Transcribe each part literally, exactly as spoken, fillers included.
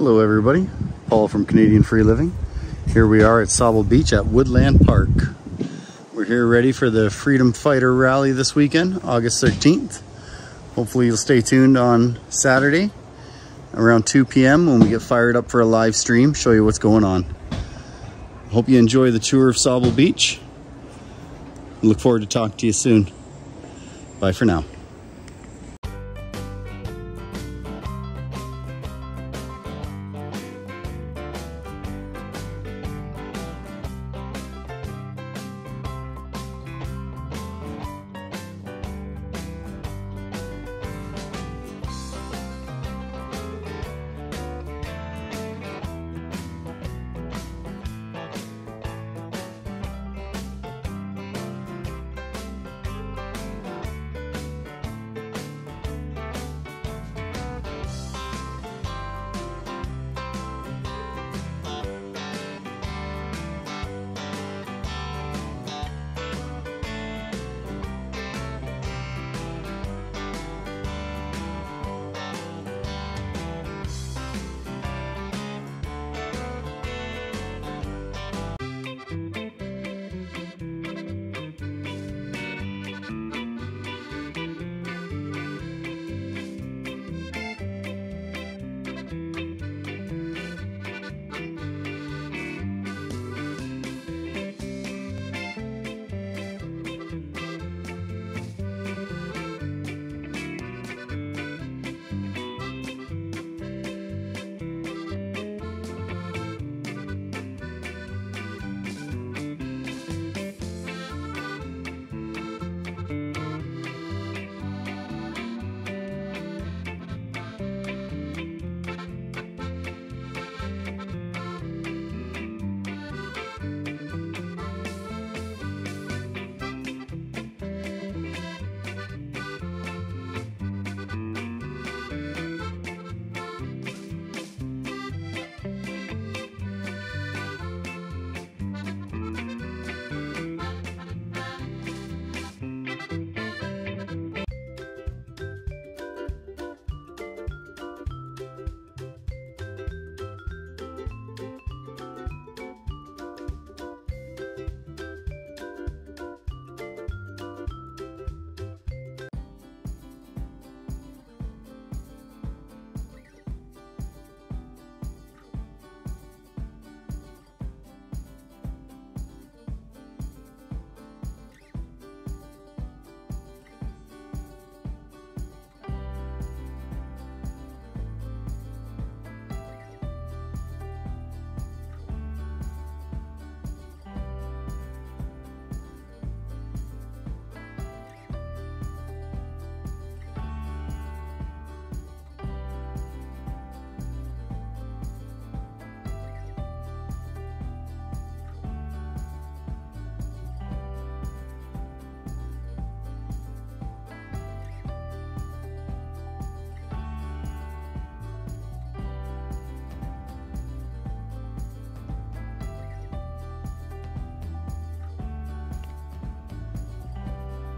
Hello everybody, Paul from Canadian Free Living. Here we are at Sauble Beach at Woodland Park. We're here ready for the Freedom Fighter Rally this weekend, August thirteenth. Hopefully you'll stay tuned on Saturday around two p m when we get fired up for a live stream, show you what's going on. Hope you enjoy the tour of Sauble Beach. Look forward to talking to you soon. Bye for now.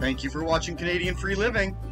Thank you for watching Canadian Free Living.